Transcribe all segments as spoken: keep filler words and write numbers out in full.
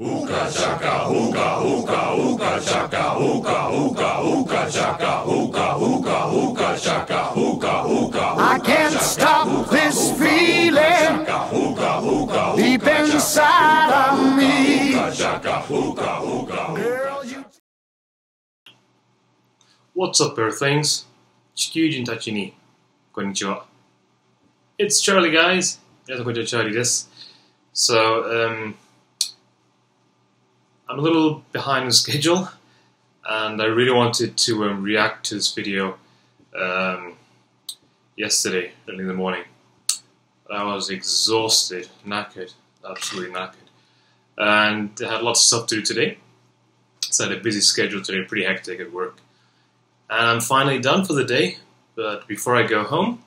Ooka chaka, ooka, ooka, ooka chaka, ooka, ooka, ooka chaka, ooka, ooka, ooka chaka, ooka, ooka. I can't stop this feeling deep inside of me. What's up, Earthlings? Chikyu-jin-tachi-ni konnichiwa. It's Charlie, guys. Charlie this. So, um. I'm a little behind on schedule, and I really wanted to um, react to this video um, yesterday, early in the morning. I was exhausted, knackered, absolutely knackered, and I had lots of stuff to do today. So I had a busy schedule today, pretty hectic at work. And I'm finally done for the day, but before I go home,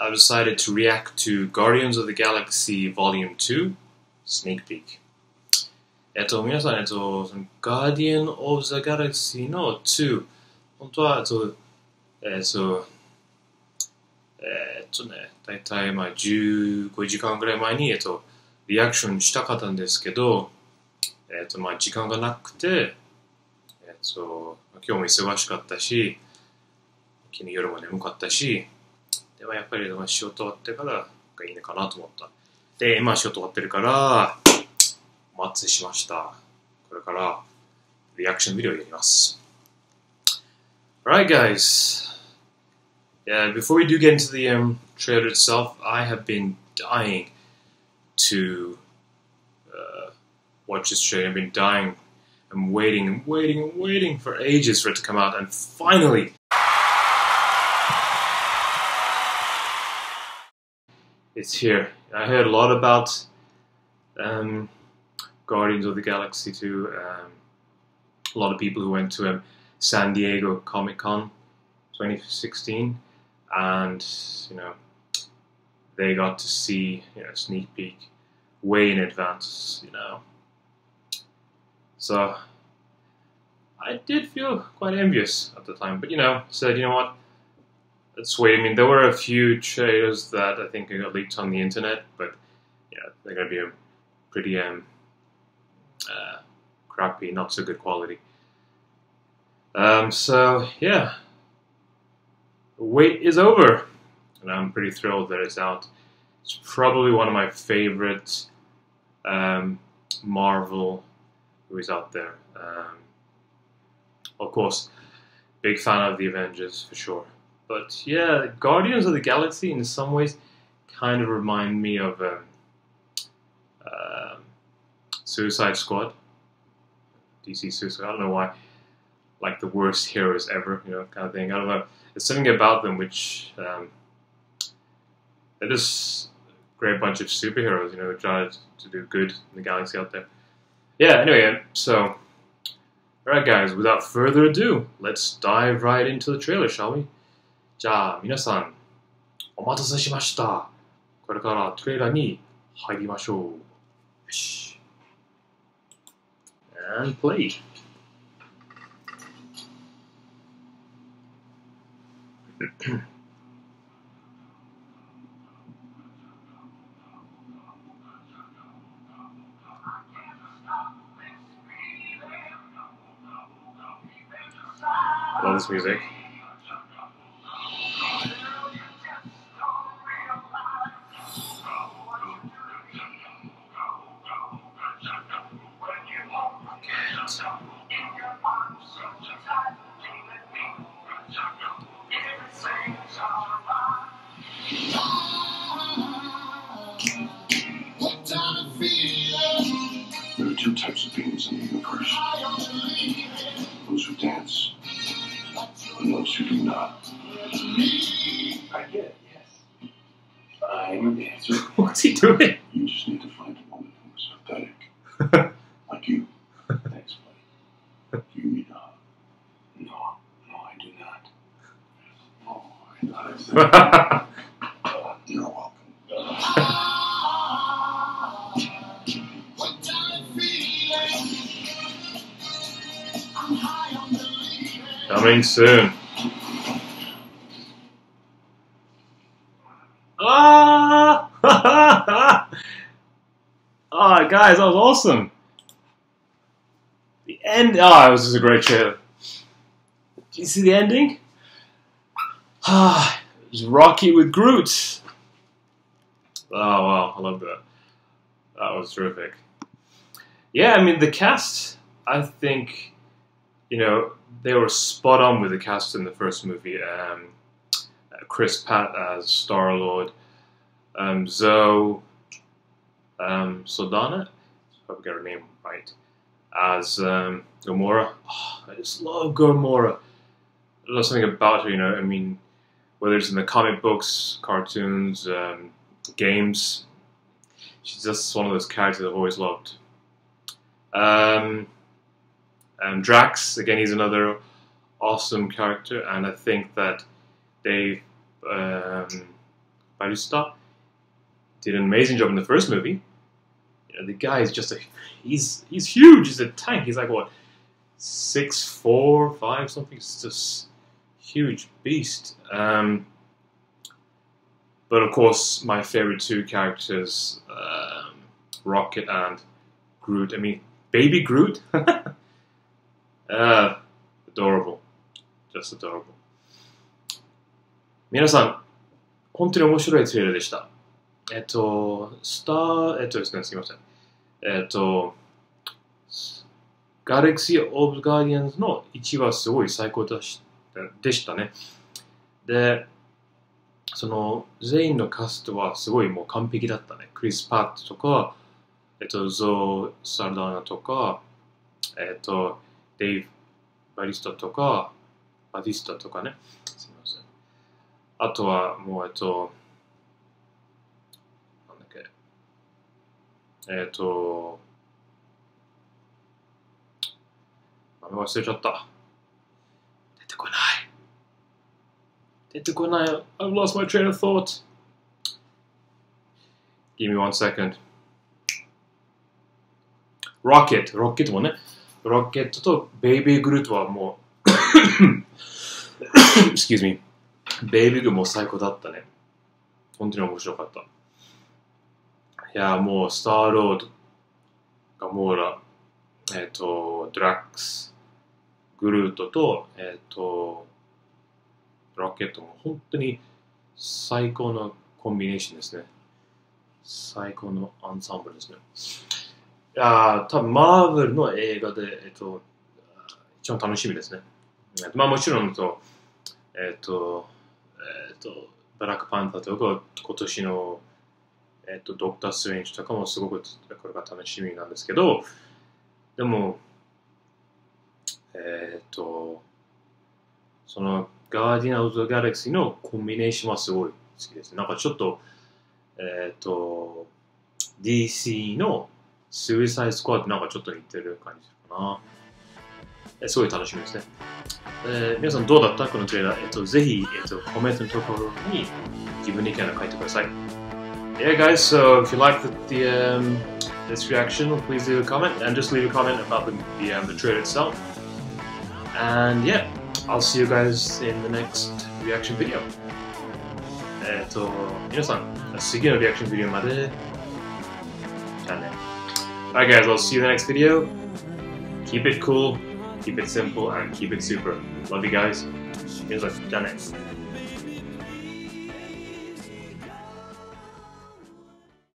I've decided to react to Guardians of the Galaxy Volume two, sneak peek. えっと、皆さん、えっと、Guardian of the Galaxy のtwo、本当は、えっと、えっと、えっとね、だいたいまあじゅうごじかんぐらい前に、えっと、リアクションしたかったんですけど、えっと、まあ時間がなくて、えっと、今日も忙しかったし、昨日夜も眠かったし、でもやっぱり仕事終わってからがいいのかなと思った。で、今仕事終わってるから、お待ちしました。これからリアクションビデオをやります。Alright, guys. Yeah, before we do get into the um, trailer itself, I have been dying to uh, watch this trailer. I've been dying. I'm waiting and waiting and waiting for ages for it to come out, and finally, it's here. I heard a lot about. Um, Guardians of the Galaxy two, um, a lot of people who went to um, San Diego Comic Con twenty sixteen, and you know they got to see you know sneak peek way in advance, you know. So I did feel quite envious at the time, but you know, said you know what, let's wait. I mean, there were a few trailers that I think got leaked on the internet, but yeah, they're gonna be a pretty um. Uh, crappy, not so good quality. Um, so yeah, the wait is over, and I'm pretty thrilled that it's out. It's probably one of my favorite um, Marvel movies out there. Um, of course, big fan of the Avengers for sure. But yeah, Guardians of the Galaxy in some ways kind of remind me of. Um, uh, Suicide Squad, D C Suicide, I don't know why, like the worst heroes ever, you know, kind of thing, I don't know, there's something about them which, um, they're just a great bunch of superheroes, you know, who try to do good in the galaxy out there. Yeah, anyway, so, alright guys, without further ado, let's dive right into the trailer, shall we? じゃあ、皆さん、お待たせしました。これからトレーラーに入りましょう。よし。And play. Love this music. There are two types of beings in the universe. Those who dance and those who do not. I get it, yes. I'm a dancer. What's he doing? You just need to find a woman who is pathetic. Like you. Thanks, buddy. Do you need a hug? No, no, I do not. Oh, I thought I said that. Coming soon. Ah! Ah, guys, that was awesome. The end. Oh, it was just a great trailer. Did you see the ending? Ah, it was Rocky with Groot. Oh, wow, I loved that. That was terrific. Yeah, I mean, the cast, I think, you know, they were spot on with the cast in the first movie. Um, Chris Pratt as Star-Lord, um, Zoe um, Saldana, I hope I got her name right, as um, Gamora. Oh, I just love Gamora. I love something about her, you know, I mean, whether it's in the comic books, cartoons, um, games, she's just one of those characters I've always loved. Um, and Drax, again, he's another awesome character, and I think that Dave um, Bautista did an amazing job in the first movie. You know, the guy is just a, he's, he's huge, he's a tank, he's like what, six, four, five, something, it's just huge beast. Um, but of course, my favorite two characters, um, Rocket and Groot, I mean, Baby Groot, uh, adorable, just adorable. 皆さん、本当に面白いツイールでした。えっと、スター、えっとですね、すみません。えっと、ガラクシー・オブ・ガーディアンズのいちわすごい最高でしたね。で、その全員のキャストはすごいもう完璧だったね。クリス・パットとか、えっと、ゾー・サルダーナとか、えっと、デイブ・バリスタとか、バティスタとかね。すみません。 あとは、もう、えっと、なんだっけ、えっと、名前忘れちゃった。出てこない。出てこない。I've lost my train of thought. Give me one second. Rocket、ロケットもね、ロケットとベイビーグルートはもう、excuse me. ベイビーグも最高だったね。本当に面白かった。いや、もう、スターロード、ガモーラ、えっと、ドラックス、グルートと、えっと、ロケットも本当に最高のコンビネーションですね。最高のアンサンブルですね。いや、多分、マーベルの映画で、えっと、一番楽しみですね。まあ、もちろんと、えっと、 えっと、ブラックパンタとか今年の、えっと、ドクター・ストレンジとかもすごくこれが楽しみなんですけど、でも、えっと、そのガーディアンズ・オブ・ギャラクシーのコンビネーションはすごい好きですね。なんかちょっと、えっと、ディーシー のSuicide Squadとなんかちょっと似てる感じかな。すごい楽しみですね。えー、皆さんどうだったこのトレーラー、えっと、ぜひ、えっと、コメントのところに自分の意見を書いてください。Yeah, guys, so if you liked the, the, um, this reaction, please leave a comment and just leave a comment about the, the, um, the trailer itself. And yeah, I'll see you guys in the next reaction video. えっと、皆さん、次のリアクションビデオまで。じゃあね。Alright, guys, I'll see you in the next video. Keep it cool. Keep it simple and keep it super. Love you guys. Here's a done it.